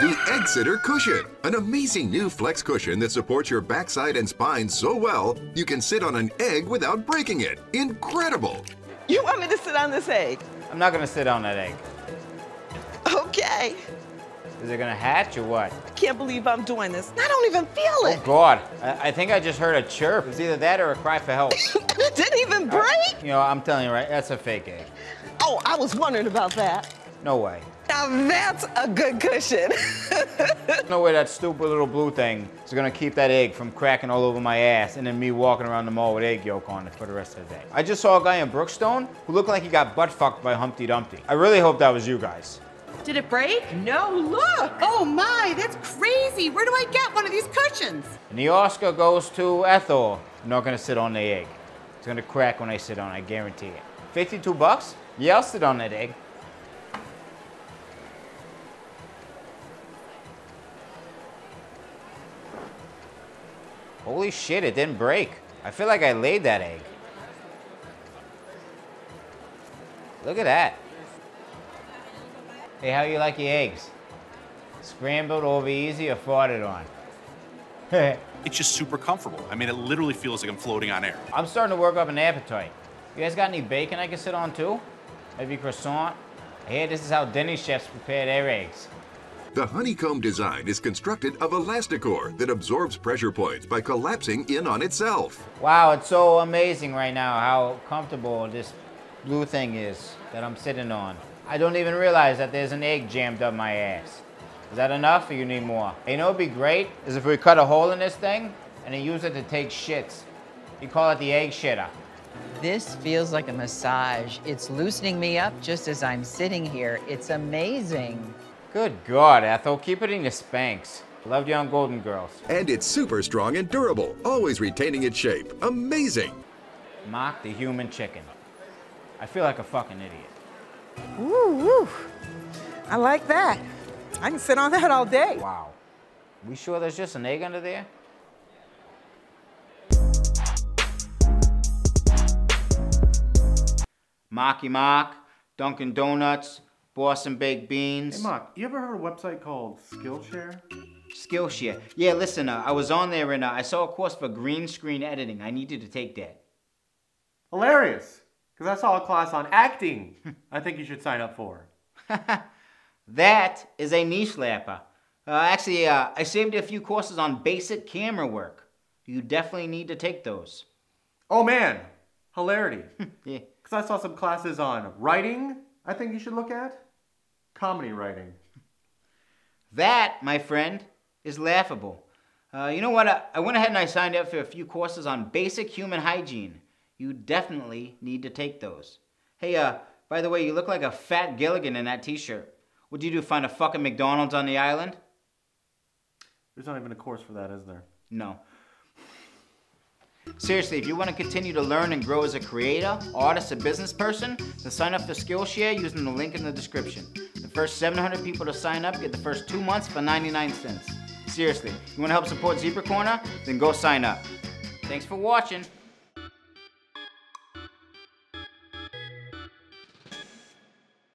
The Egg Sitter Cushion, an amazing new flex cushion that supports your backside and spine so well, you can sit on an egg without breaking it. Incredible! You want me to sit on this egg? I'm not gonna sit on that egg. Okay. Is it gonna hatch or what? I can't believe I'm doing this. I don't even feel it. Oh God, I think I just heard a chirp. It was either that or a cry for help. It didn't even break? You know, I'm telling you, right, that's a fake egg. Oh, I was wondering about that. No way. Now that's a good cushion. No way that stupid little blue thing is gonna keep that egg from cracking all over my ass and then me walking around the mall with egg yolk on it for the rest of the day. I just saw a guy in Brookstone who looked like he got butt fucked by Humpty Dumpty. I really hope that was you guys. Did it break? No, look! Oh my, that's crazy! Where do I get one of these cushions? And the Oscar goes to Ethel. I'm not gonna sit on the egg. It's gonna crack when I sit on it, I guarantee it. 52 bucks? Yeah, I'll sit on that egg. Holy shit, it didn't break. I feel like I laid that egg. Look at that. Hey, how you like your eggs? Scrambled, over easy, or farted on? It's just super comfortable. I mean, it literally feels like I'm floating on air. I'm starting to work up an appetite. You guys got any bacon I can sit on too? Maybe croissant? Hey, this is how Denny chefs prepare their eggs. The honeycomb design is constructed of elastigore that absorbs pressure points by collapsing in on itself. Wow, it's so amazing right now how comfortable this blue thing is that I'm sitting on. I don't even realize that there's an egg jammed up my ass. Is that enough or you need more? You know what would be great is if we cut a hole in this thing and then use it to take shits. You call it the egg shitter. This feels like a massage. It's loosening me up just as I'm sitting here. It's amazing. Good God, Ethel, keep it in your Spanx. Loved you on Golden Girls. And it's super strong and durable, always retaining its shape. Amazing. Mahk the human chicken. I feel like a fucking idiot. Ooh, I like that. I can sit on that all day. Wow. We sure there's just an egg under there? Mahky Mahk, Dunkin' Donuts, Boston baked beans. Hey, Mahk, you ever heard of a website called Skillshare? Skillshare. Yeah, listen, I was on there and I saw a course for green screen editing. I needed to take that. Hilarious, because I saw a class on acting I think you should sign up for. That is a knee slapper. Actually, I saved a few courses on basic camera work. You definitely need to take those. Oh man, hilarity. Yeah. Because I saw some classes on writing I think you should look at. Comedy writing. That, my friend, is laughable. You know what? I went ahead and I signed up for a few courses on basic human hygiene. You definitely need to take those. Hey, by the way, you look like a fat Gilligan in that t-shirt. What do you do, find a fucking McDonald's on the island? There's not even a course for that, is there? No. Seriously, if you want to continue to learn and grow as a creator, artist, or business person, then sign up for Skillshare using the link in the description. The first 700 people to sign up get the first 2 months for 99 cents. Seriously, you want to help support Zebra Corner? Then go sign up. Thanks for watching.